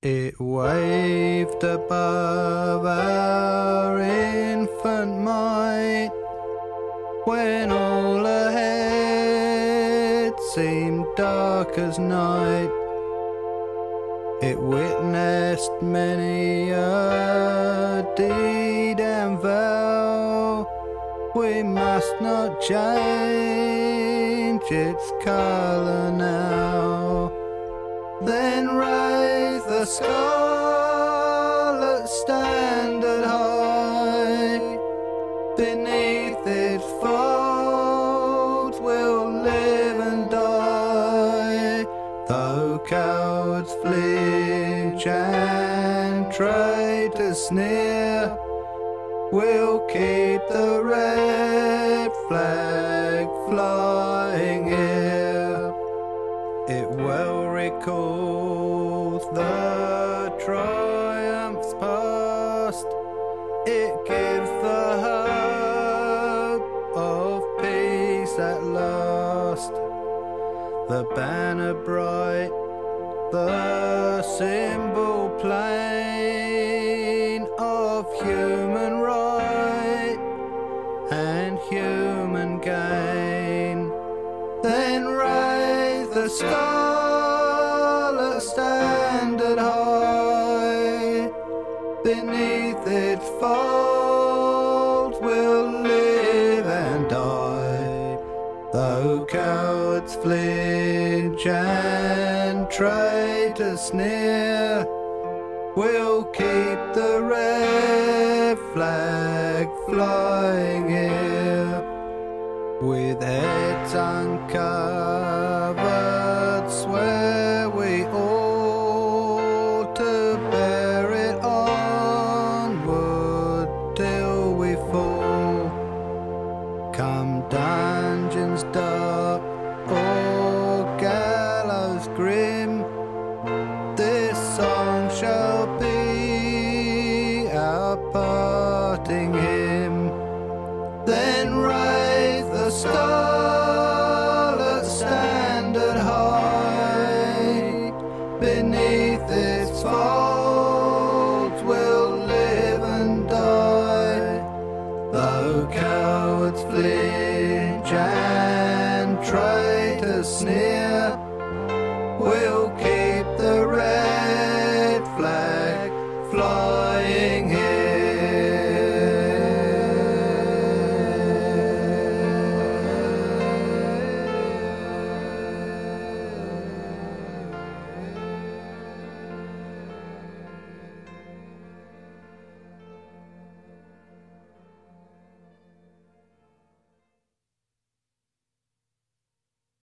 It waved above our infant might, when all ahead seemed dark as night. It witnessed many a deed and vow, we must not change its colour now. Then raise the scarlet standard high, beneath its folds we'll live and die. Though cowards flinch and try to sneer, we'll keep the red flag flying here. It well recalls the triumphs past, it gives the hope of peace at last. The banner bright, the symbol plain of human right and human gain. Then raise the star standard high, beneath its folds we'll live and die. Though cowards flinch and try to sneer, we'll keep the red flag flying here. With heads uncovered, swear we all to bear it onward till we fall. Come dungeons dark or gallows grim, this song shall